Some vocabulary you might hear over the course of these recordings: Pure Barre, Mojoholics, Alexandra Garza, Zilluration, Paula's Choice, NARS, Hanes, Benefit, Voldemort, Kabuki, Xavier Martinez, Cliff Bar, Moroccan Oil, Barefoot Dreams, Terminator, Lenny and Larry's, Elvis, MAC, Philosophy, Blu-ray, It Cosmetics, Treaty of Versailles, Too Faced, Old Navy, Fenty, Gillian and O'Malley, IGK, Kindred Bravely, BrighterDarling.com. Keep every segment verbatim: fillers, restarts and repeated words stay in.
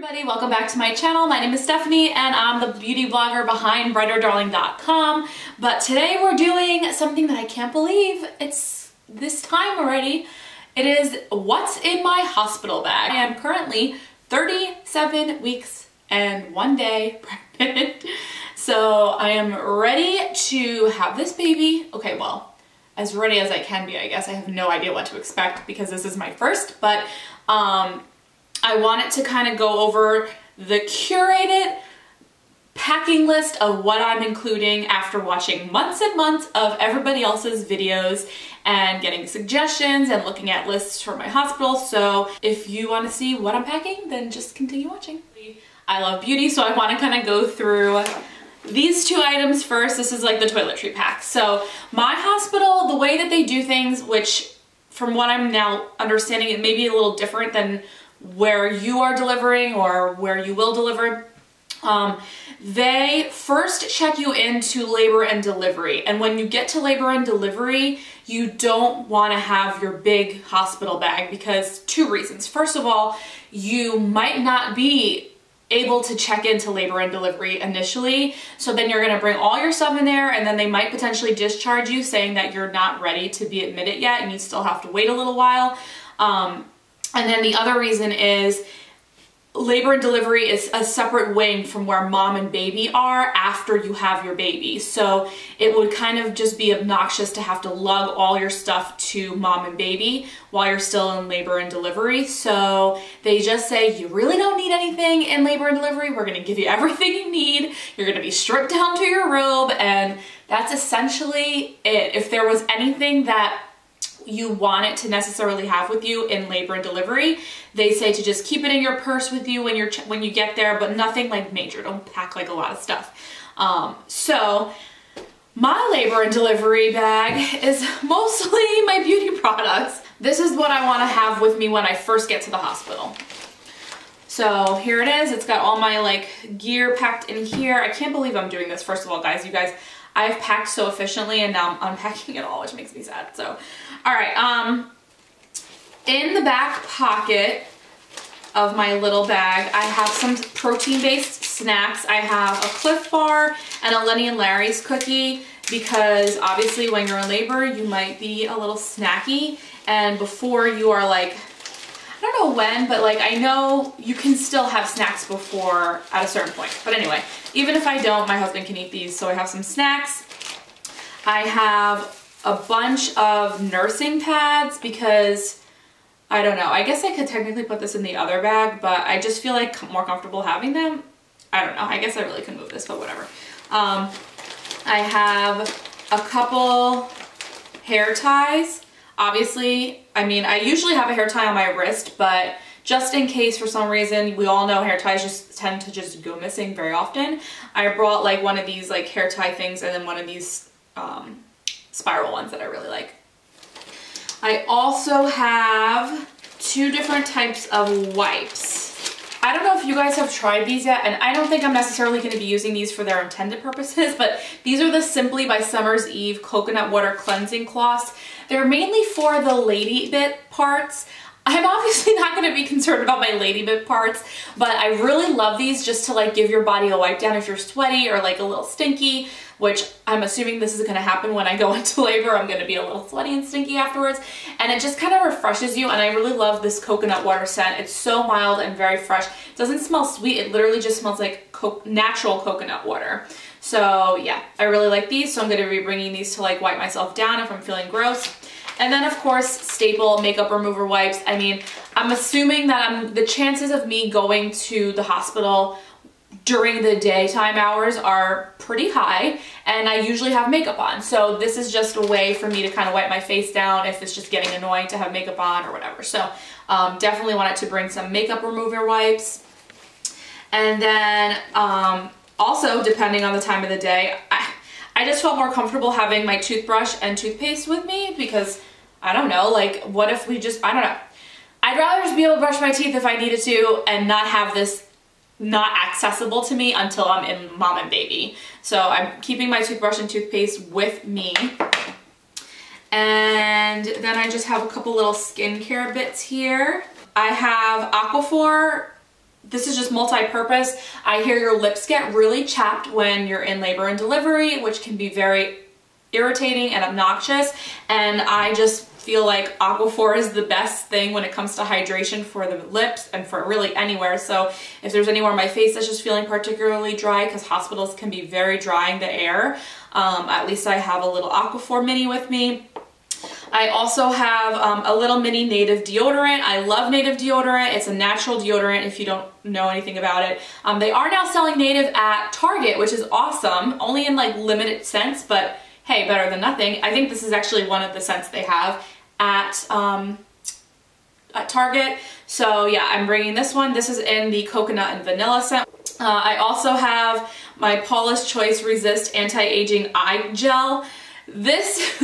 Everybody, welcome back to my channel. My name is Stephanie and I'm the beauty blogger behind Brighter Darling dot com, but today we're doing something that I can't believe it's this time already. It is what's in my hospital bag. I am currently thirty-seven weeks and one day pregnant, so I am ready to have this baby. Okay, well, as ready as I can be, I guess. I have no idea what to expect because this is my first, but um I wanted to kind of go over the curated packing list of what I'm including after watching months and months of everybody else's videos and getting suggestions and looking at lists for my hospital. So if you want to see what I'm packing, then just continue watching. I love beauty, so I want to kind of go through these two items first. This is like the toiletry pack. So my hospital, the way that they do things, which from what I'm now understanding, it may be a little different than where you are delivering or where you will deliver, um, they first check you into labor and delivery. And when you get to labor and delivery, you don't want to have your big hospital bag because two reasons. First of all, you might not be able to check into labor and delivery initially, so then you're going to bring all your stuff in there and then they might potentially discharge you saying that you're not ready to be admitted yet and you still have to wait a little while. Um, And then the other reason is labor and delivery is a separate wing from where mom and baby are after you have your baby. So it would kind of just be obnoxious to have to lug all your stuff to mom and baby while you're still in labor and delivery. So they just say, you really don't need anything in labor and delivery. We're going to give you everything you need. You're going to be stripped down to your robe. And that's essentially it. If there was anything that you want it to necessarily have with you in labor and delivery, they say to just keep it in your purse with you when you're when you get there, but nothing like major. Don't pack like a lot of stuff. Um, so my labor and delivery bag is mostly my beauty products. This is what I want to have with me when I first get to the hospital. So here it is. It's got all my like gear packed in here. I can't believe I'm doing this. First of all, guys, you guys, I've packed so efficiently and now I'm unpacking it all, which makes me sad. So, all right, um, in the back pocket of my little bag, I have some protein-based snacks. I have a Cliff Bar and a Lenny and Larry's cookie because obviously when you're in labor, you might be a little snacky. And before you are like, I don't know when, but like I know you can still have snacks before at a certain point. But anyway, even if I don't, my husband can eat these. So I have some snacks. I have a bunch of nursing pads because I don't know. I guess I could technically put this in the other bag, but I just feel like more comfortable having them. I don't know. I guess I really can move this, but whatever. Um, I have a couple hair ties. Obviously, I mean, I usually have a hair tie on my wrist, but just in case for some reason, we all know hair ties just tend to just go missing very often. I brought like one of these like hair tie things and then one of these um, spiral ones that I really like. I also have two different types of wipes. I don't know if you guys have tried these yet, and I don't think I'm necessarily going to be using these for their intended purposes, but these are the Simply by Summer's Eve Coconut Water Cleansing Cloths. They're mainly for the lady bit parts. I'm obviously not going to be concerned about my lady bit parts, but I really love these just to like give your body a wipe down if you're sweaty or like a little stinky, which I'm assuming this is going to happen when I go into labor. I'm going to be a little sweaty and stinky afterwards, and it just kind of refreshes you, and I really love this coconut water scent. It's so mild and very fresh. It doesn't smell sweet. It literally just smells like co- natural coconut water. So yeah, I really like these, so I'm going to be bringing these to like wipe myself down if I'm feeling gross. And then of course, staple makeup remover wipes. I mean, I'm assuming that I'm, the chances of me going to the hospital during the daytime hours are pretty high, and I usually have makeup on. So this is just a way for me to kind of wipe my face down if it's just getting annoying to have makeup on or whatever. So um, definitely wanted to bring some makeup remover wipes. And then um, also, depending on the time of the day, I, I just felt more comfortable having my toothbrush and toothpaste with me because I don't know, like what if we just, I don't know. I'd rather just be able to brush my teeth if I needed to and not have this not accessible to me until I'm in mom and baby. So I'm keeping my toothbrush and toothpaste with me. And then I just have a couple little skincare bits here. I have Aquaphor This is just multi-purpose. I hear your lips get really chapped when you're in labor and delivery, which can be very irritating and obnoxious, and I just feel like Aquaphor is the best thing when it comes to hydration for the lips and for really anywhere. So if there's anywhere on my face that's just feeling particularly dry, because hospitals can be very drying the air, um, at least I have a little Aquaphor mini with me. I also have um, a little mini Native deodorant. I love Native deodorant. It's a natural deodorant if you don't know anything about it. Um, they are now selling Native at Target, which is awesome, only in like limited scents, but hey, better than nothing. I think this is actually one of the scents they have at, um, at Target. So yeah, I'm bringing this one. This is in the coconut and vanilla scent. Uh, I also have my Paula's Choice Resist Anti-Aging Eye Gel. This,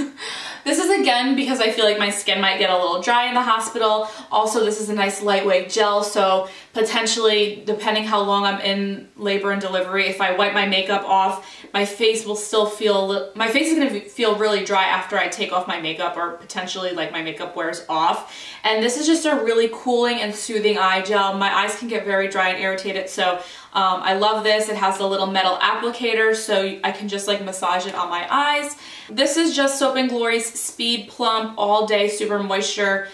this is again because I feel like my skin might get a little dry in the hospital. Also, this is a nice lightweight gel, so potentially, depending how long I'm in labor and delivery, if I wipe my makeup off, my face will still feel, my face is gonna feel really dry after I take off my makeup, or potentially like my makeup wears off. And this is just a really cooling and soothing eye gel. My eyes can get very dry and irritated, so um, I love this. It has a little metal applicator, so I can just like massage it on my eyes. This is just Soap and Glory's Speed Plump All Day Super Moisture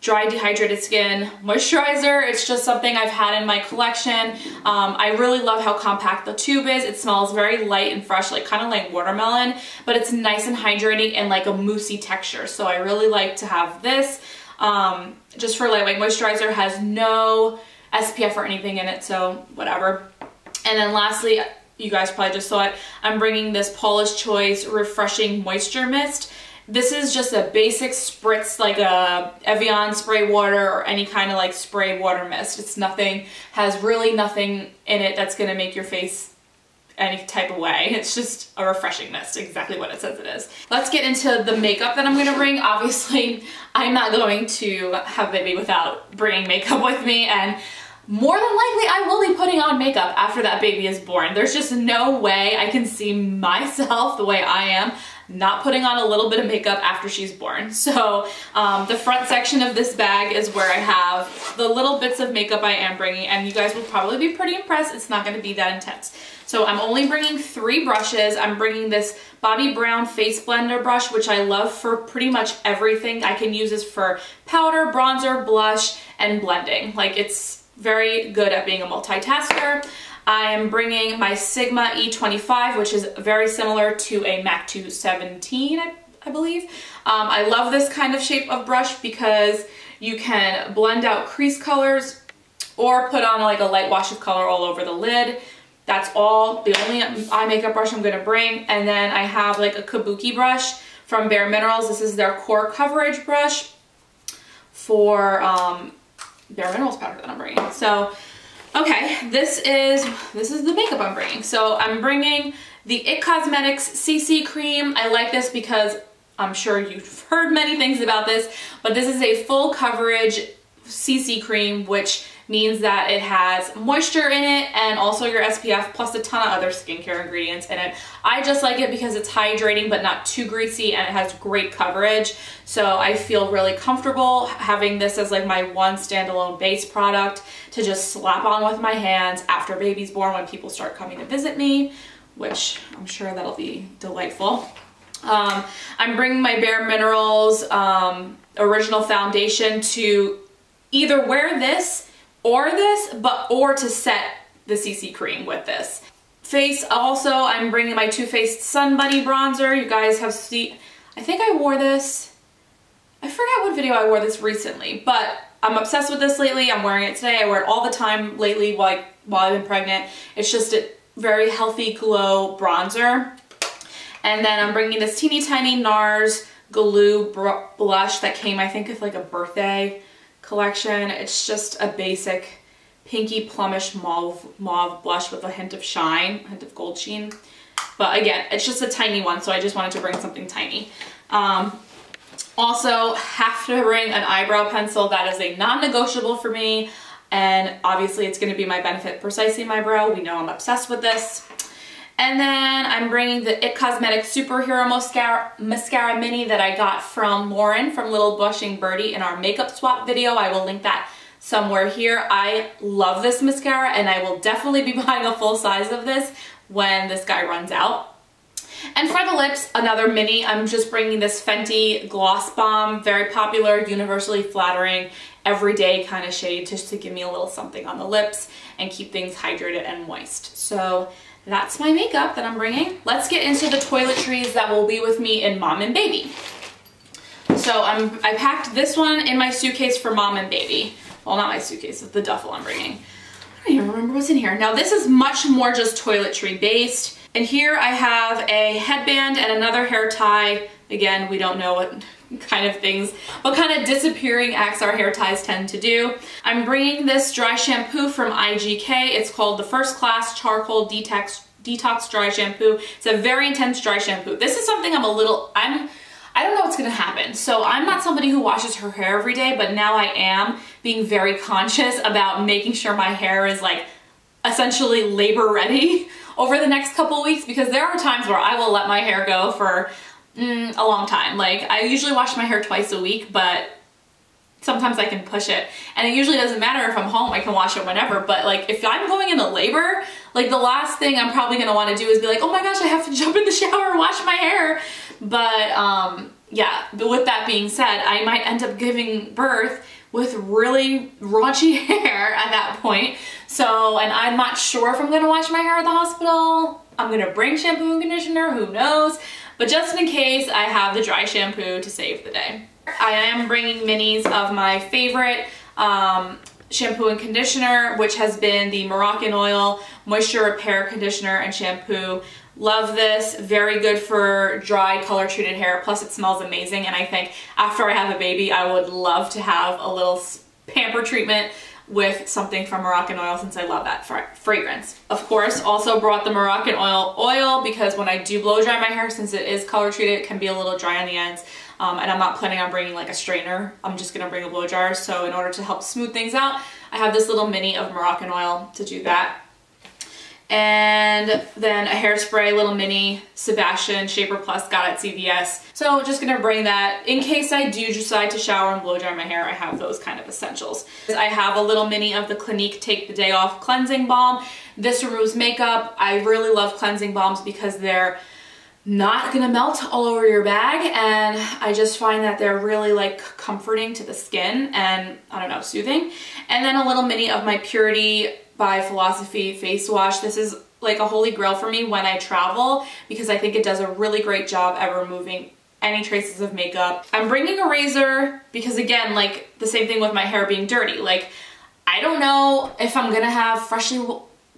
Dry Dehydrated Skin Moisturizer. It's just something I've had in my collection. Um, I really love how compact the tube is. It smells very light and fresh, like kind of like watermelon, but it's nice and hydrating and like a moussey texture. So I really like to have this. Um, just for lightweight moisturizer, has no S P F or anything in it, so whatever. And then lastly, you guys probably just saw it, I'm bringing this Paula's Choice Refreshing Moisture Mist. This is just a basic spritz, like a Evian spray water or any kind of like spray water mist. It's nothing, has really nothing in it that's going to make your face any type of way. It's just a refreshing mist, exactly what it says it is. Let's get into the makeup that I'm going to bring. Obviously, I'm not going to have a baby without bringing makeup with me, and more than likely I will be putting on makeup after that baby is born. There's just no way I can see myself the way I am not putting on a little bit of makeup after she's born. So um, the front section of this bag is where I have the little bits of makeup I am bringing, and you guys will probably be pretty impressed. It's not going to be that intense. So I'm only bringing three brushes. I'm bringing this Bobbi Brown Face Blender brush, which I love for pretty much everything. I can use this for powder, bronzer, blush, and blending. Like, it's very good at being a multitasker. I am bringing my Sigma E twenty-five, which is very similar to a MAC two seventeen, I, I believe. Um, I love this kind of shape of brush because you can blend out crease colors or put on like a light wash of color all over the lid. That's all, the only eye makeup brush I'm going to bring. And then I have like a Kabuki brush from Bare Minerals. This is their Core Coverage brush for um, Bare Minerals powder that I'm bringing. So, okay, this is this is the makeup I'm bringing. So I'm bringing the It Cosmetics C C Cream. I like this because I'm sure you've heard many things about this, but this is a full coverage C C cream, which means that it has moisture in it and also your S P F, plus a ton of other skincare ingredients in it. I just like it because it's hydrating but not too greasy, and it has great coverage. So I feel really comfortable having this as like my one standalone base product to just slap on with my hands after baby's born when people start coming to visit me, which I'm sure that'll be delightful. Um, I'm bringing my Bare Minerals um, Original Foundation to either wear this or this, but or to set the C C cream with this. Face also, I'm bringing my Too Faced Sun Bunny Bronzer. You guys have seen, I think I wore this, I forgot what video I wore this recently, but I'm obsessed with this lately. I'm wearing it today. I wear it all the time lately while, I, while I've been pregnant. It's just a very healthy glow bronzer. And then I'm bringing this teeny tiny NARS Glue blush that came, I think, with like a birthday collection. It's just a basic pinky plumish mauve mauve blush with a hint of shine, a hint of gold sheen. But again, it's just a tiny one, so I just wanted to bring something tiny. Um, also, have to bring an eyebrow pencil. That is a non-negotiable for me, and obviously it's going to be my Benefit Precisely My Brow. We know I'm obsessed with this. And then I'm bringing the It Cosmetics Superhero Mascara, Mascara Mini that I got from Lauren from Little Blushing Birdie in our makeup swap video. I will link that somewhere here. I love this mascara and I will definitely be buying a full size of this when this guy runs out. And for the lips, another mini. I'm just bringing this Fenty Gloss Bomb, very popular, universally flattering, everyday kind of shade, just to give me a little something on the lips and keep things hydrated and moist. So that's my makeup that I'm bringing. Let's get into the toiletries that will be with me in Mom and Baby. So I'm, I packed this one in my suitcase for Mom and Baby. Well, not my suitcase, it's the duffel I'm bringing. I don't even remember what's in here. Now this is much more just toiletry based. And here I have a headband and another hair tie. Again, we don't know what kind of things, what kind of disappearing acts our hair ties tend to do. I'm bringing this dry shampoo from I G K. It's called the First Class Charcoal Detox, Detox Dry Shampoo. It's a very intense dry shampoo. This is something I'm a little, I'm, I don't know what's gonna happen. So I'm not somebody who washes her hair every day, but now I am being very conscious about making sure my hair is like essentially labor ready over the next couple weeks, because there are times where I will let my hair go for mm, a long time. Like, I usually wash my hair twice a week, but sometimes I can push it. And it usually doesn't matter if I'm home, I can wash it whenever. But like, if I'm going into labor, like the last thing I'm probably gonna wanna do is be like, oh my gosh, I have to jump in the shower and wash my hair. But um, yeah, but with that being said, I might end up giving birth with really raunchy hair at that point. So, and I'm not sure if I'm gonna wash my hair at the hospital. I'm gonna bring shampoo and conditioner, who knows? But just in case, I have the dry shampoo to save the day. I am bringing minis of my favorite um, shampoo and conditioner, which has been the Moroccan Oil Moisture Repair Conditioner and Shampoo. Love this, very good for dry color treated hair, plus it smells amazing, and I think after I have a baby I would love to have a little pamper treatment with something from Moroccan Oil, since I love that fragrance. Of course, also brought the Moroccan Oil oil because when I do blow dry my hair, since it is color treated, it can be a little dry on the ends, um, and I'm not planning on bringing like a strainer, I'm just gonna bring a blow dryer. So in order to help smooth things out, I have this little mini of Moroccan Oil to do that. And then a hairspray, little mini Sebastian Shaper Plus, got at C V S. So just gonna bring that in case I do decide to shower and blow dry my hair. I have those kind of essentials. I have a little mini of the Clinique Take the Day Off Cleansing Balm. This removes makeup. I really love cleansing balms because they're not gonna melt all over your bag, and I just find that they're really like comforting to the skin and, I don't know, soothing. And then a little mini of my Purity by Philosophy face wash. This is like a holy grail for me when I travel because I think it does a really great job at removing any traces of makeup. I'm bringing a razor because, again, like the same thing with my hair being dirty. Like, I don't know if I'm gonna have freshly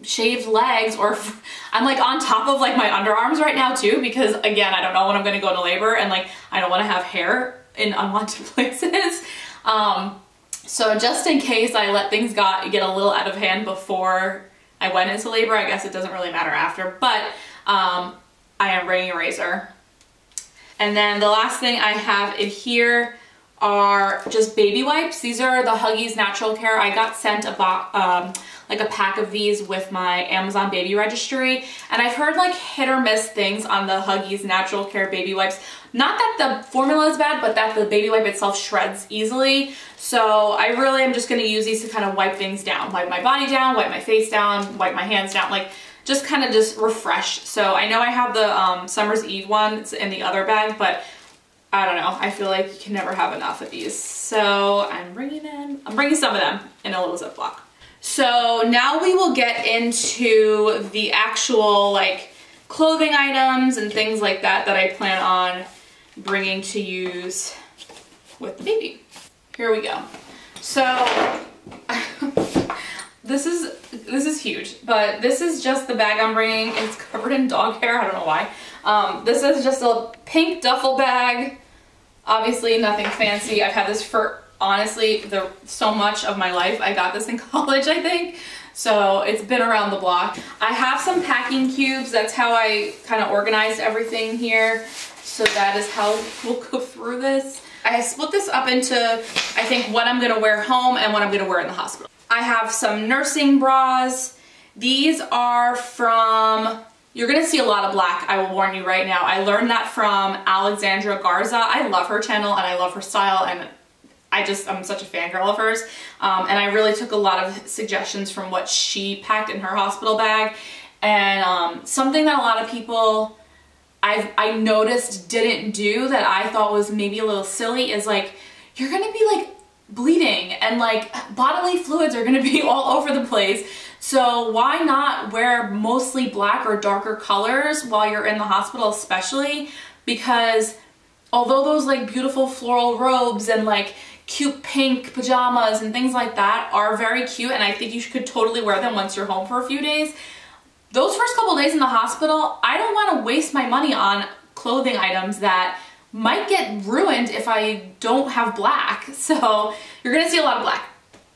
shaved legs, or if I'm like on top of like my underarms right now too, because again, I don't know when I'm gonna go into labor, and like I don't wanna have hair in unwanted places. Um, So just in case I let things got, get a little out of hand before I went into labor, I guess it doesn't really matter after, but um, I am bringing a razor. And then the last thing I have in here are just baby wipes. These are the Huggies Natural Care. I got sent a box, um, like a pack of these with my Amazon baby registry. And I've heard like hit or miss things on the Huggies Natural Care baby wipes. Not that the formula is bad, but that the baby wipe itself shreds easily. So I really am just gonna use these to kind of wipe things down. Wipe my body down, wipe my face down, wipe my hands down, like just kind of just refresh. So I know I have the um, Summer's Eve one, it's in the other bag, but I don't know, I feel like you can never have enough of these. So I'm bringing them, I'm bringing some of them in a little Ziploc. So now we will get into the actual like clothing items and things like that that I plan on bringing to use with the baby. Here we go. So this is, this is huge, but this is just the bag I'm bringing. It's covered in dog hair, I don't know why. Um, this is just a pink duffel bag. Obviously nothing fancy. I've had this for honestly the, so much of my life. I got this in college, I think. So it's been around the block. I have some packing cubes. That's how I kind of organized everything here. So that is how we'll go through this. I split this up into, I think, what I'm gonna wear home and what I'm gonna wear in the hospital. I have some nursing bras. These are from, you're gonna see a lot of black, I will warn you right now. I learned that from Alexandra Garza. I love her channel and I love her style, and I just, I'm such a fangirl of hers. Um, and I really took a lot of suggestions from what she packed in her hospital bag. And um, something that a lot of people I've, I noticed didn't do that I thought was maybe a little silly is like, you're gonna be like bleeding and like bodily fluids are gonna be all over the place. So why not wear mostly black or darker colors while you're in the hospital especially? Because although those like beautiful floral robes and like cute pink pajamas and things like that are very cute and I think you could totally wear them once you're home for a few days, those first couple days in the hospital, I don't want to waste my money on clothing items that might get ruined if I don't have black. So you're gonna see a lot of black.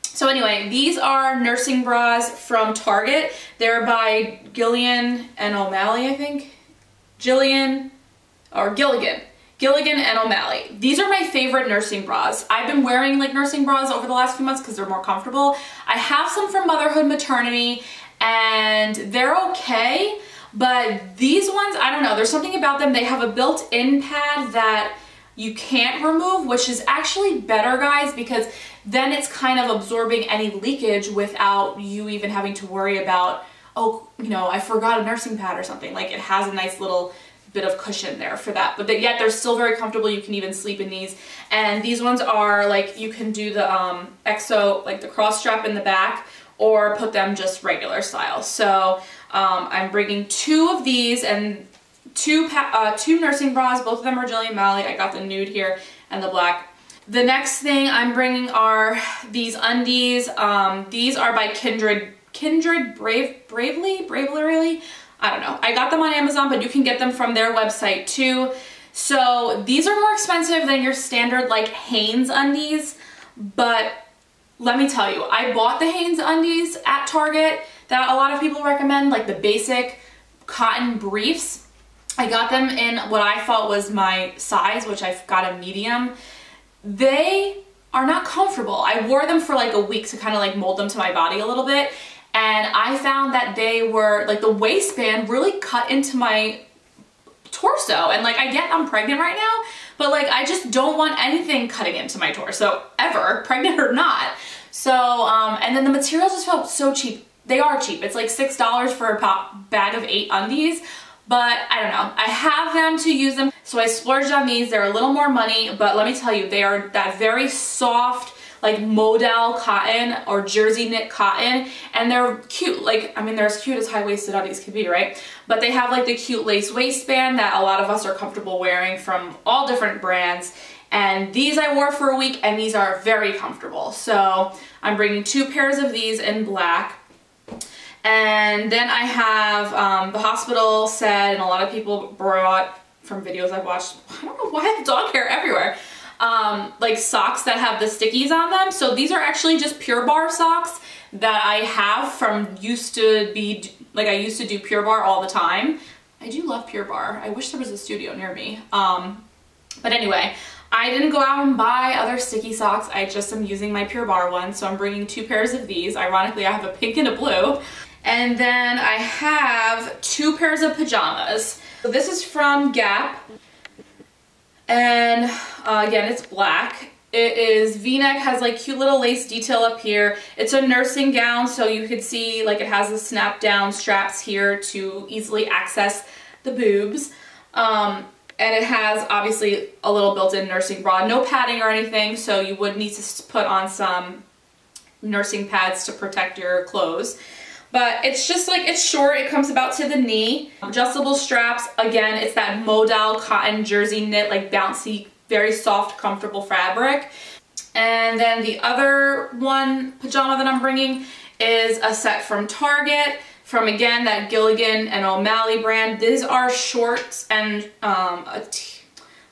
So anyway, these are nursing bras from Target. They're by Gillian and O'Malley, I think. Gillian or Gilligan. Gilligan and O'Malley. These are my favorite nursing bras. I've been wearing like nursing bras over the last few months because they're more comfortable. I have some from Motherhood Maternity and they're okay, but these ones, I don't know, there's something about them. They have a built-in pad that you can't remove, which is actually better, guys, because then it's kind of absorbing any leakage without you even having to worry about, oh, you know, I forgot a nursing pad or something. Like, it has a nice little bit of cushion there for that, but yet they're still very comfortable. You can even sleep in these. And these ones are like, you can do the um exo, like the cross strap in the back, or put them just regular style. So um, I'm bringing two of these and two uh, two nursing bras. Both of them are Gillian O'Malley. I got the nude here and the black. The next thing I'm bringing are these undies. Um, these are by Kindred Kindred Brave Bravely Bravely. I don't know. I got them on Amazon, but you can get them from their website too. So these are more expensive than your standard like Hanes undies, but let me tell you, I bought the Hanes undies at Target that a lot of people recommend, like the basic cotton briefs. I got them in what I thought was my size, which I've got a medium. They are not comfortable. I wore them for like a week to kind of like mold them to my body a little bit. And I found that they were, like the waistband really cut into my torso. And like, I get I'm pregnant right now, but like, I just don't want anything cutting into my torso ever, pregnant or not. So, um, and then the material just felt so cheap. They are cheap. It's like six dollars for a pop bag of eight undies, but I don't know. I have them to use them. So I splurged on these. They're a little more money, but let me tell you, they are that very soft, like modal cotton or jersey knit cotton, and they're cute. Like, I mean, they're as cute as high-waisted undies can be, right? But they have like the cute lace waistband that a lot of us are comfortable wearing from all different brands. And these I wore for a week, and these are very comfortable. So I'm bringing two pairs of these in black. And then I have um, the hospital set, and a lot of people brought from videos I've watched. I don't know why I have dog hair everywhere. Um, like socks that have the stickies on them. So these are actually just Pure Barre socks that I have from used to be, like I used to do Pure Barre all the time. I do love Pure Barre. I wish there was a studio near me. Um, but anyway, I didn't go out and buy other sticky socks. I just am using my Pure Barre one. So I'm bringing two pairs of these. Ironically, I have a pink and a blue. And then I have two pairs of pajamas. So this is from Gap. And uh, again, it's black. It is V-neck, has like cute little lace detail up here. It's a nursing gown, so you can see like it has the snap down straps here to easily access the boobs. Um, and it has obviously a little built-in nursing bra, no padding or anything. So you would need to put on some nursing pads to protect your clothes. But it's just like, it's short, it comes about to the knee. Adjustable straps, again, it's that modal cotton jersey knit, like bouncy, very soft, comfortable fabric. And then the other one pajama that I'm bringing is a set from Target, from again, that Gilligan and O'Malley brand. These are shorts and um, a t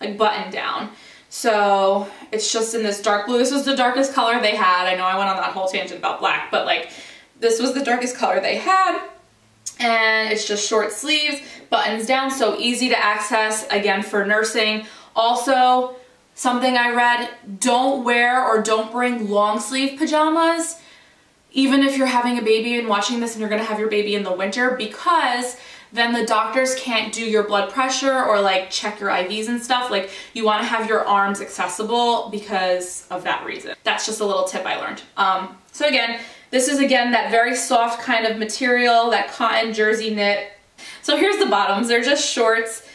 like button down. So it's just in this dark blue. This was the darkest color they had. I know I went on that whole tangent about black, but like, this was the darkest color they had, and it's just short sleeves, buttons down, so easy to access, again, for nursing. Also, something I read, don't wear or don't bring long sleeve pajamas, even if you're having a baby and watching this and you're gonna have your baby in the winter, because then the doctors can't do your blood pressure or like check your I Vs and stuff. Like you want to have your arms accessible because of that reason. That's just a little tip I learned. Um, so again, this is again that very soft kind of material, that cotton jersey knit. So here's the bottoms. They're just shorts,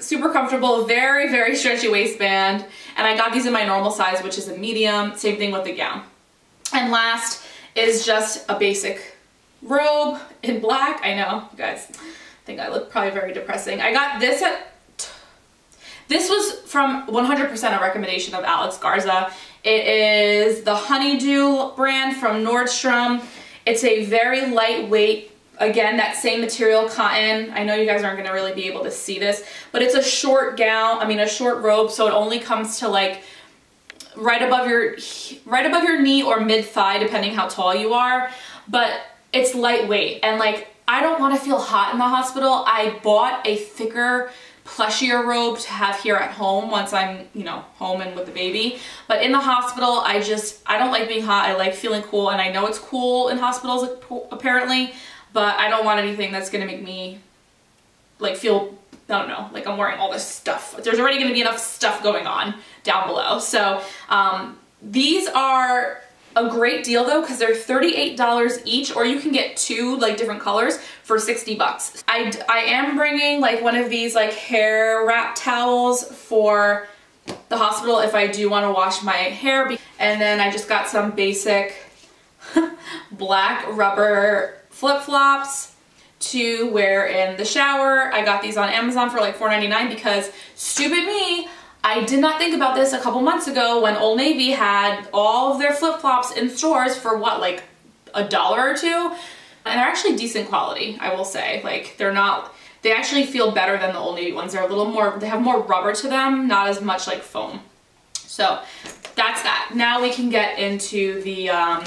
super comfortable, very, very stretchy waistband. And I got these in my normal size, which is a medium. Same thing with the gown. And last is just a basic robe in black. I know, you guys, I think I look probably very depressing. I got this at, this was from one hundred percent a recommendation of Alex Garza. It is the Honeydew brand from Nordstrom. It's a very lightweight, again, that same material, cotton. I know you guys aren't gonna really be able to see this, but it's a short gown, I mean a short robe, so it only comes to like right above your, right above your knee or mid-thigh, depending how tall you are, but it's lightweight. And like, I don't wanna feel hot in the hospital. I bought a thicker, plushier robe to have here at home once I'm, you know, home and with the baby. But in the hospital, I just, I don't like being hot. I like feeling cool, and I know it's cool in hospitals apparently, but I don't want anything that's gonna make me like feel, I don't know, like I'm wearing all this stuff. There's already gonna be enough stuff going on down below. So um, these are a great deal though, because they're thirty-eight dollars each, or you can get two like different colors for sixty bucks. I, I am bringing like one of these like hair wrap towels for the hospital if I do wanna wash my hair. And then I just got some basic black rubber flip-flops to wear in the shower. I got these on Amazon for like four ninety-nine because stupid me, I did not think about this a couple months ago when Old Navy had all of their flip-flops in stores for what, like a dollar or two? And they're actually decent quality, I will say. Like they're not, they actually feel better than the Old Navy ones. They're a little more, they have more rubber to them, not as much like foam. So that's that. Now we can get into the, um,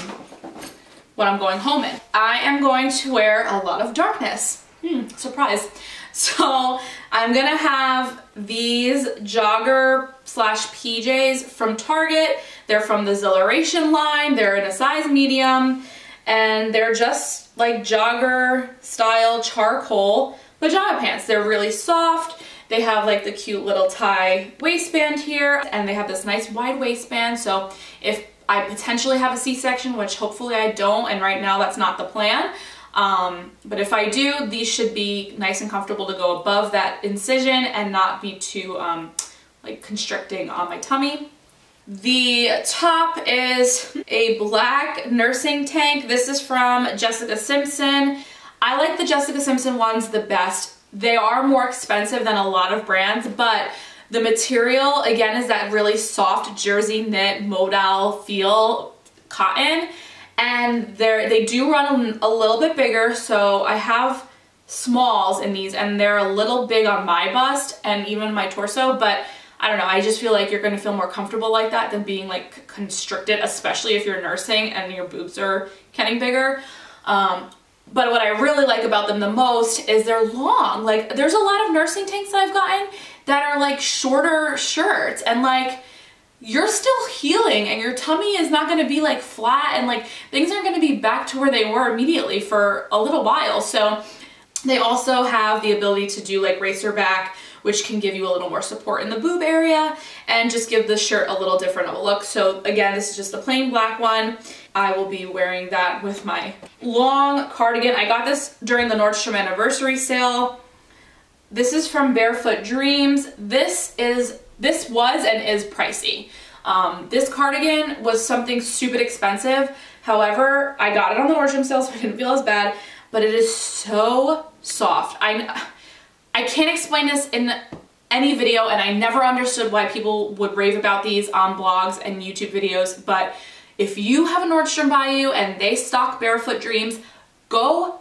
what I'm going home in. I am going to wear a lot of darkness. Hmm, surprise. So I'm gonna have these jogger slash P Js from Target. They're from the Zilluration line. They're in a size medium, and they're just like jogger style charcoal pajama pants. They're really soft. They have like the cute little tie waistband here, and they have this nice wide waistband. So if I potentially have a C-section, which hopefully I don't, and right now that's not the plan. Um, but if I do, these should be nice and comfortable to go above that incision and not be too um, like constricting on my tummy. The top is a black nursing tank. This is from Jessica Simpson. I like the Jessica Simpson ones the best. They are more expensive than a lot of brands, but the material, again, is that really soft jersey knit modal feel cotton, and they're, they do run a little bit bigger, so I have smalls in these, and they're a little big on my bust and even my torso, but I don't know, I just feel like you're gonna feel more comfortable like that than being like constricted, especially if you're nursing and your boobs are getting bigger. Um, But what I really like about them the most is they're long. Like there's a lot of nursing tanks I've gotten that are like shorter shirts, and like you're still healing and your tummy is not gonna be like flat, and like things aren't gonna be back to where they were immediately for a little while. So they also have the ability to do like racer back, which can give you a little more support in the boob area and just give the shirt a little different of a look. So again, this is just the plain black one. I will be wearing that with my long cardigan. I got this during the Nordstrom anniversary sale. This is from Barefoot Dreams. This is, this was and is pricey. Um, this cardigan was something stupid expensive. However, I got it on the Nordstrom sale, so I didn't feel as bad, but it is so soft. I I can't explain this in any video, and I never understood why people would rave about these on blogs and YouTube videos, but if you have a Nordstrom by you and they stock Barefoot Dreams, go,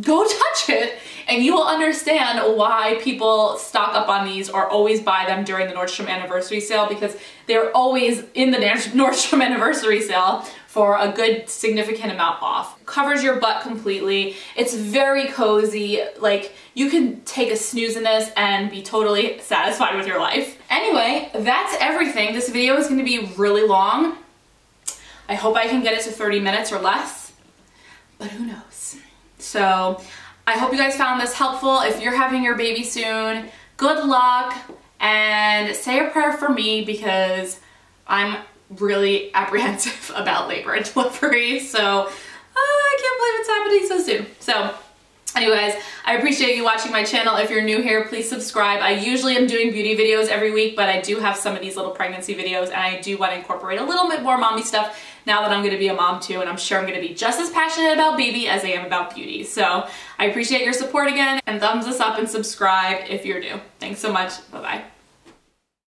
go touch it and you will understand why people stock up on these or always buy them during the Nordstrom anniversary sale, because they're always in the Nordstrom anniversary sale for a good significant amount off. Covers your butt completely. It's very cozy. Like you can take a snooze in this and be totally satisfied with your life. Anyway, that's everything. This video is gonna be really long. I hope I can get it to thirty minutes or less, but who knows? So I hope you guys found this helpful. If you're having your baby soon, good luck, and say a prayer for me because I'm really apprehensive about labor and delivery. So I can't believe it's happening so soon. So anyways, I appreciate you watching my channel. If you're new here, please subscribe. I usually am doing beauty videos every week, but I do have some of these little pregnancy videos, and I do want to incorporate a little bit more mommy stuff now that I'm going to be a mom too, and I'm sure I'm going to be just as passionate about baby as I am about beauty. So I appreciate your support again, and thumbs us up and subscribe if you're new. Thanks so much. Bye-bye.